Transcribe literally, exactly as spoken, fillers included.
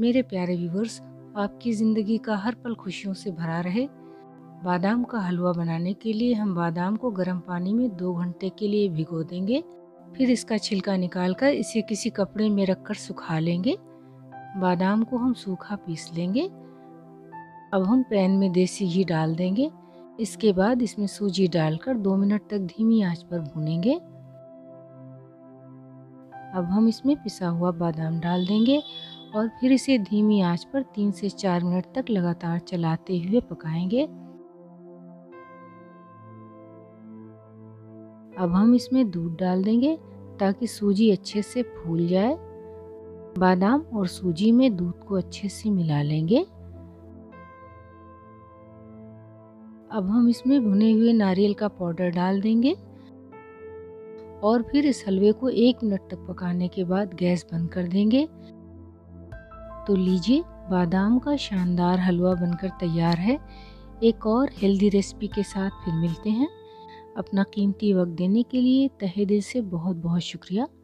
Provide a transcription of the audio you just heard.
मेरे प्यारे व्यूवर्स, आपकी ज़िंदगी का हर पल खुशियों से भरा रहे। बादाम का हलवा बनाने के लिए हम बादाम को गर्म पानी में दो घंटे के लिए भिगो देंगे। फिर इसका छिलका निकालकर इसे किसी कपड़े में रखकर सुखा लेंगे। बादाम को हम सूखा पीस लेंगे। अब हम पैन में देसी घी डाल देंगे। इसके बाद इसमें सूजी डालकर दो मिनट तक धीमी आंच पर भूनेंगे। अब हम इसमें पिसा हुआ बादाम डाल देंगे और फिर इसे धीमी आंच पर तीन से चार मिनट तक लगातार चलाते हुए पकाएंगे। अब हम इसमें दूध डाल देंगे ताकि सूजी अच्छे से फूल जाए। बादाम और सूजी में दूध को अच्छे से मिला लेंगे। अब हम इसमें भुने हुए नारियल का पाउडर डाल देंगे और फिर इस हलवे को एक मिनट तक पकाने के बाद गैस बंद कर देंगे। तो लीजिए, बादाम का शानदार हलवा बनकर तैयार है। एक और हेल्दी रेसिपी के साथ फिर मिलते हैं। अपना कीमती वक्त देने के लिए तहे दिल से बहुत बहुत शुक्रिया।